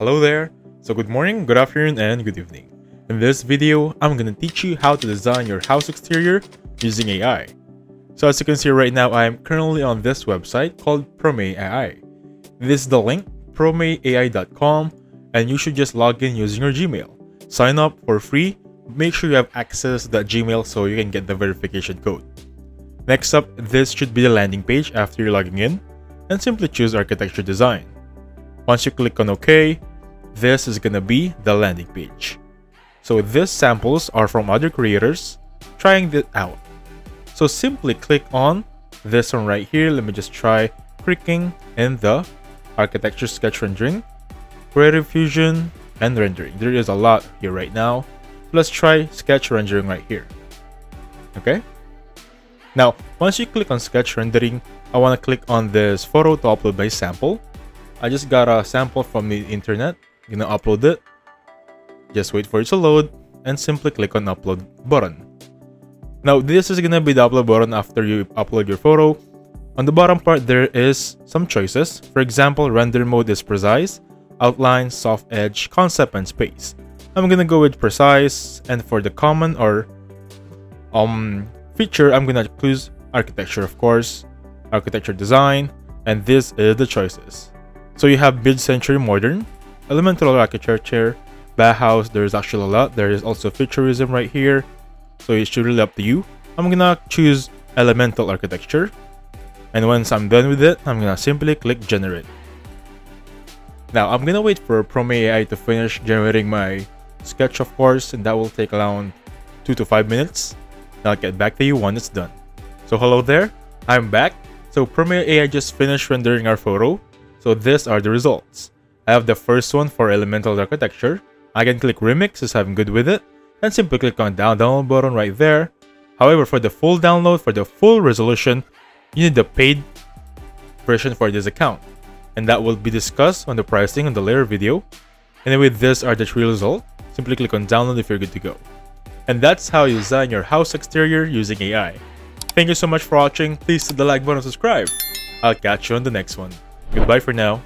Hello there, so good morning, good afternoon and good evening. In this video, I'm gonna teach you how to design your house exterior using AI. So as you can see right now, I am currently on this website called PromeAI. This is the link, promeai.com, and you should just log in using your Gmail. Sign up for free, make sure you have access to that Gmail so you can get the verification code. Next up, this should be the landing page after you're logging in, and simply choose architecture design. Once you click on OK, this is gonna be the landing page. So these samples are from other creators trying this out. So simply click on this one right here. Let me just try clicking in the architecture sketch rendering, creative fusion, and rendering. There is a lot here right now. Let's try sketch rendering right here. Okay. Now, once you click on sketch rendering, I wanna click on this photo to upload my sample. I just got a sample from the internet. I'm gonna upload it. Just wait for it to load and simply click on upload button. Now this is gonna be the upload button after you upload your photo. On the bottom part there is some choices. For example, render mode is precise, outline, soft edge, concept, and space. I'm gonna go with precise, and for the common or feature, I'm gonna choose architecture, of course, architecture design, and this is the choices. So you have mid-century modern, elemental architecture, Bauhaus. There's actually a lot. There is also futurism right here. So it's really up to you. I'm gonna choose elemental architecture. And once I'm done with it, I'm gonna simply click generate. Now I'm gonna wait for PromeAI to finish generating my sketch, of course, and that will take around 2 to 5 minutes. And I'll get back to you when it's done. So hello there, I'm back. So PromeAI just finished rendering our photo. So these are the results. I have the first one for elemental architecture. I can click remix if I'm good with it, and simply click on the download button right there. However, for the full download, for the full resolution, you need the paid version for this account. And that will be discussed on the pricing on the later video. Anyway, these are the three results. Simply click on download if you're good to go. And that's how you design your house exterior using AI. Thank you so much for watching. Please hit the like button and subscribe. I'll catch you on the next one. Goodbye for now.